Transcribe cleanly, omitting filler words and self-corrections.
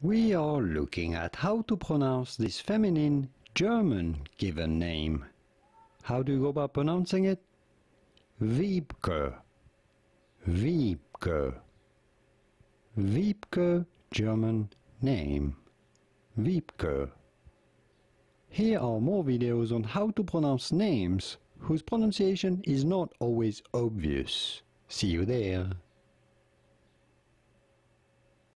We are looking at how to pronounce this feminine German given name. How do you go about pronouncing it? Wiebke. Wiebke. Wiebke, German name. Wiebke. Here are more videos on how to pronounce names whose pronunciation is not always obvious. See you there.